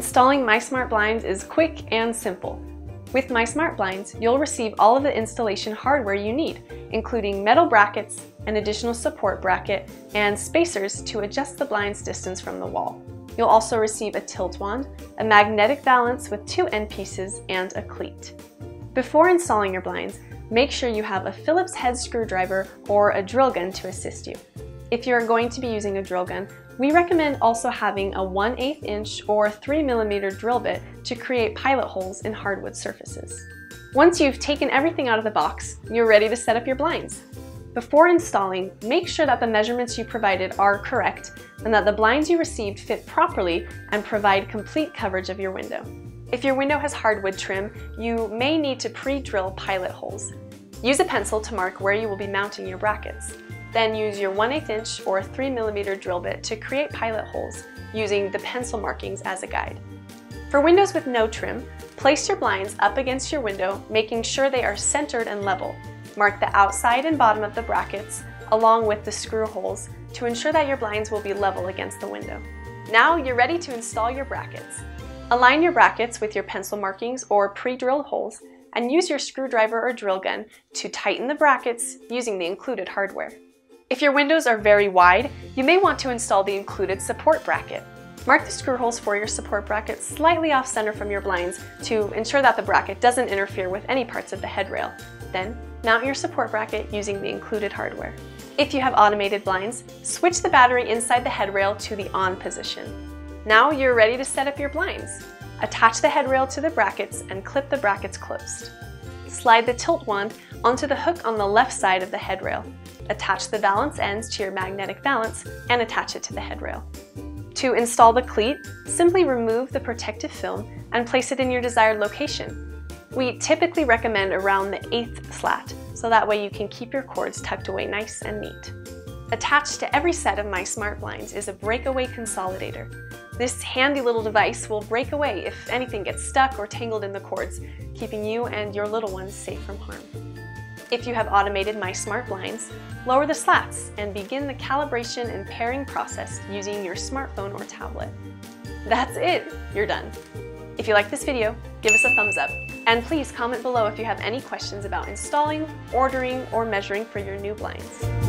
Installing MySmartBlinds is quick and simple. With MySmartBlinds, you'll receive all of the installation hardware you need, including metal brackets, an additional support bracket, and spacers to adjust the blind's distance from the wall. You'll also receive a tilt wand, a magnetic balance with two end pieces, and a cleat. Before installing your blinds, make sure you have a Phillips head screwdriver or a drill gun to assist you. If you're going to be using a drill gun, we recommend also having a 1/8 inch or 3mm drill bit to create pilot holes in hardwood surfaces. Once you've taken everything out of the box, you're ready to set up your blinds. Before installing, make sure that the measurements you provided are correct and that the blinds you received fit properly and provide complete coverage of your window. If your window has hardwood trim, you may need to pre-drill pilot holes. Use a pencil to mark where you will be mounting your brackets. Then use your 1/8 inch or 3mm drill bit to create pilot holes using the pencil markings as a guide. For windows with no trim, place your blinds up against your window, making sure they are centered and level. Mark the outside and bottom of the brackets along with the screw holes to ensure that your blinds will be level against the window. Now you're ready to install your brackets. Align your brackets with your pencil markings or pre-drilled holes and use your screwdriver or drill gun to tighten the brackets using the included hardware. If your windows are very wide, you may want to install the included support bracket. Mark the screw holes for your support bracket slightly off center from your blinds to ensure that the bracket doesn't interfere with any parts of the headrail. Then, mount your support bracket using the included hardware. If you have automated blinds, switch the battery inside the headrail to the on position. Now you're ready to set up your blinds. Attach the headrail to the brackets and clip the brackets closed. Slide the tilt wand onto the hook on the left side of the headrail. Attach the balance ends to your magnetic balance and attach it to the headrail. To install the cleat, simply remove the protective film and place it in your desired location. We typically recommend around the 8th slat, so that way you can keep your cords tucked away nice and neat. Attached to every set of MySmartBlinds is a breakaway consolidator. This handy little device will break away if anything gets stuck or tangled in the cords, keeping you and your little ones safe from harm. If you have automated MySmartBlinds, lower the slats and begin the calibration and pairing process using your smartphone or tablet. That's it, you're done. If you like this video, give us a thumbs up and please comment below if you have any questions about installing, ordering, or measuring for your new blinds.